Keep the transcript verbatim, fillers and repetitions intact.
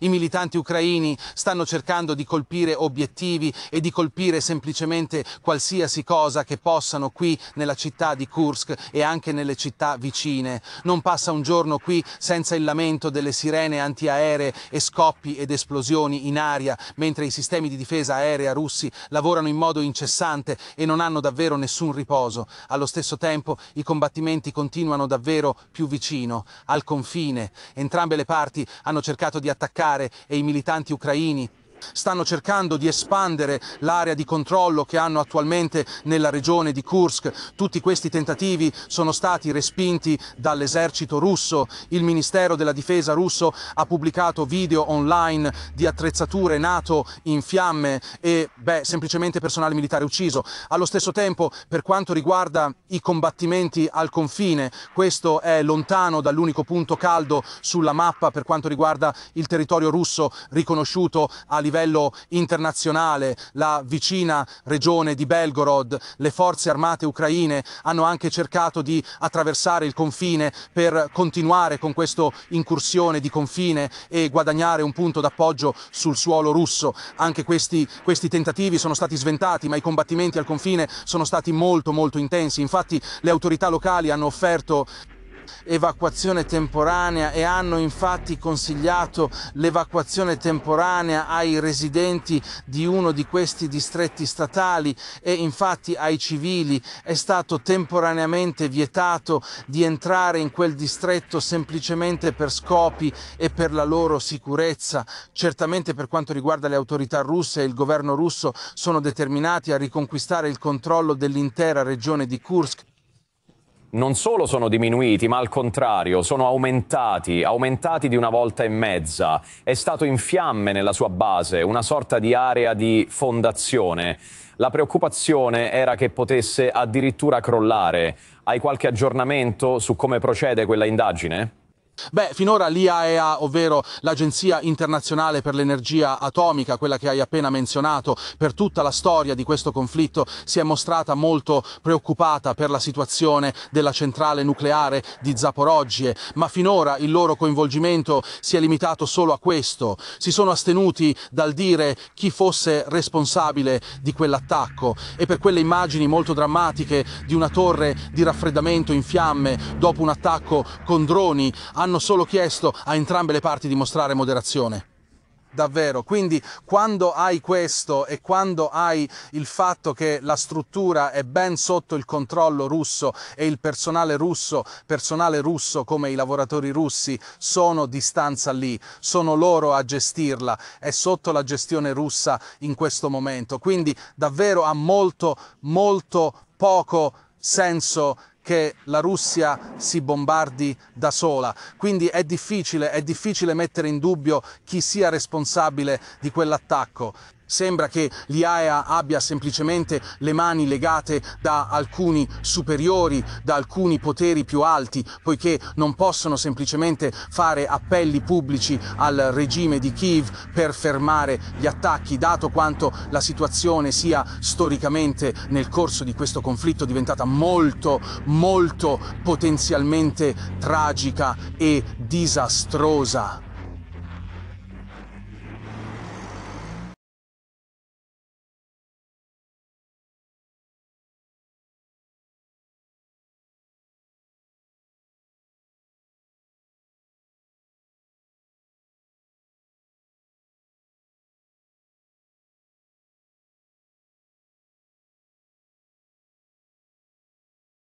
i militanti ucraini stanno cercando di colpire obiettivi e di colpire semplicemente qualsiasi cosa che possano qui nella città di Kursk e anche nelle città vicine. Non passa un giorno qui senza il lamento delle sirene antiaeree e scoppi ed esplosioni in aria, mentre i sistemi di difesa aerea russi lavorano in modo incessante e non hanno davvero nessun riposo. Allo stesso tempo i combattimenti continuano davvero più vicino, al confine. Entrambe le parti hanno cercato di attaccare e i militanti ucraini stanno cercando di espandere l'area di controllo che hanno attualmente nella regione di Kursk. Tutti questi tentativi sono stati respinti dall'esercito russo. Il Ministero della Difesa russo ha pubblicato video online di attrezzature NATO in fiamme e, beh, semplicemente personale militare ucciso. Allo stesso tempo, per quanto riguarda i combattimenti al confine, questo è lontano dall'unico punto caldo sulla mappa per quanto riguarda il territorio russo riconosciuto all'interno a livello internazionale, la vicina regione di Belgorod. Le forze armate ucraine hanno anche cercato di attraversare il confine per continuare con questa incursione di confine e guadagnare un punto d'appoggio sul suolo russo. Anche questi, questi tentativi sono stati sventati, ma i combattimenti al confine sono stati molto molto intensi. Infatti le autorità locali hanno offerto evacuazione temporanea e hanno infatti consigliato l'evacuazione temporanea ai residenti di uno di questi distretti statali e infatti ai civili è stato temporaneamente vietato di entrare in quel distretto semplicemente per scopi e per la loro sicurezza. Certamente per quanto riguarda le autorità russe e il governo russo sono determinati a riconquistare il controllo dell'intera regione di Kursk. Non solo sono diminuiti, ma al contrario, sono aumentati, aumentati di una volta e mezza. È stato in fiamme nella sua base, una sorta di area di fondazione. La preoccupazione era che potesse addirittura crollare. Hai qualche aggiornamento su come procede quella indagine? Beh, finora l'I A E A, ovvero l'Agenzia Internazionale per l'Energia Atomica, quella che hai appena menzionato, per tutta la storia di questo conflitto si è mostrata molto preoccupata per la situazione della centrale nucleare di Zaporizhzhia, ma finora il loro coinvolgimento si è limitato solo a questo. Si sono astenuti dal dire chi fosse responsabile di quell'attacco e per quelle immagini molto drammatiche di una torre di raffreddamento in fiamme dopo un attacco con droni hanno hanno solo chiesto a entrambe le parti di mostrare moderazione. Davvero, quindi quando hai questo e quando hai il fatto che la struttura è ben sotto il controllo russo e il personale russo, personale russo come i lavoratori russi, sono di stanza lì, sono loro a gestirla, è sotto la gestione russa in questo momento. Quindi davvero ha molto, molto poco senso che la Russia si bombardi da sola. Quindi è difficile, è difficile mettere in dubbio chi sia responsabile di quell'attacco. Sembra che l'I A E A abbia semplicemente le mani legate da alcuni superiori, da alcuni poteri più alti, poiché non possono semplicemente fare appelli pubblici al regime di Kiev per fermare gli attacchi, dato quanto la situazione sia storicamente nel corso di questo conflitto diventata molto, molto potenzialmente tragica e disastrosa.